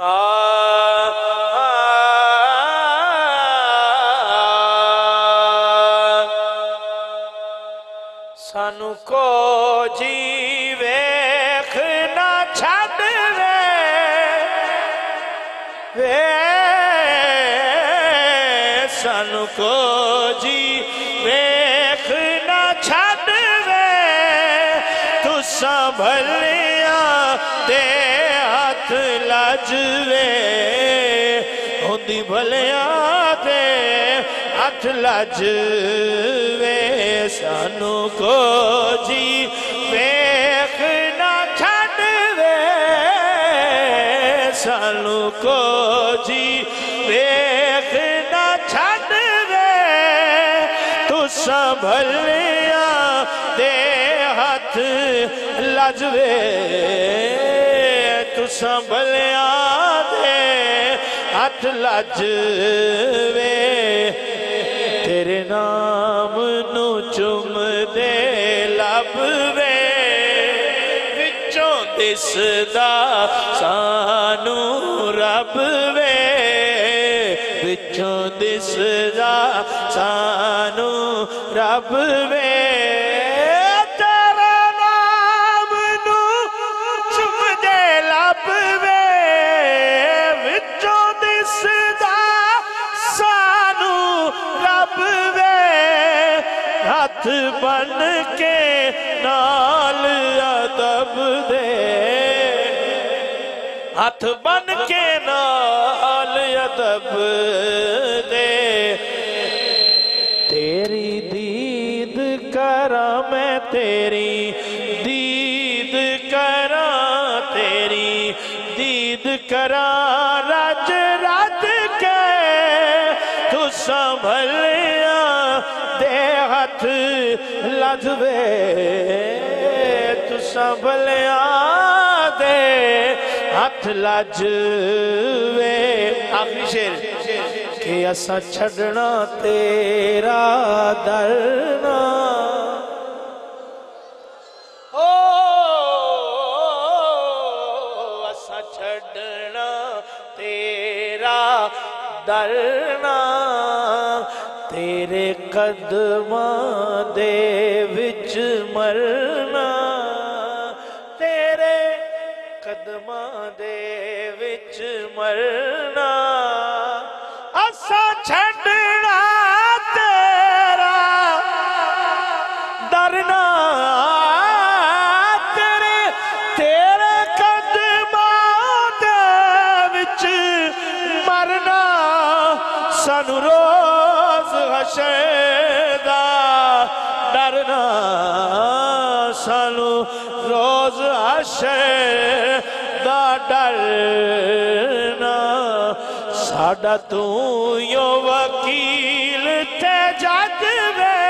सानू को जी वेख ना छड़ वे सानू को जी वेख ना छड़ वे तू संभलिया दे हथ लज वे होंदी भलिया दे हथ लज वे सानू को जी वेख ना छड़ वे सानू को जी वेख ना छड़ वे तू संभलिया दे हथ लज वे तू संभलिया दे हथ लज वे तेरे नाम नू चुम दे लब वे विचों दिसदा सानू रब वे विचों दिसदा सानू रब वे तेरे नाम नू चुम दे लब वे विचों दिसदा सानू रब वे हथ बन के नाल अदब दे हथ बन के नाल अदब दे तेरी दीद करां मैं तेरी दीद करां तेरी दीद करां रज रज के तू संभलिया दे हथ लज वे तू संभलिया दे हथ लज वे आखिरी शेर के असा छड़ना तेरा दरना ओ असा छड़ना तेरा दरना तेरे कदमां दे विच मरना तेरे कदमां दे विच मरना असा छड़ना तेरा दरना तेरे तेरे कदमां दे विच मरना सानू रोज़ हशर दा डरना सानू रोज़ हशर दा डरना साडा तू यो वकील ते जज वे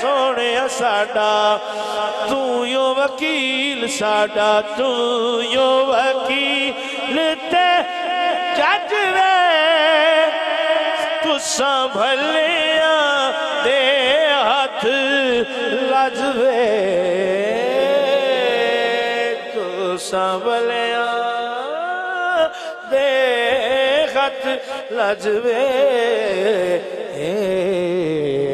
सोने साडा तू यो वकील साडा तू यो वकील ते जज वे तू संभलिया दे हथ लज वे तू संभलिया दे हथ लज वे।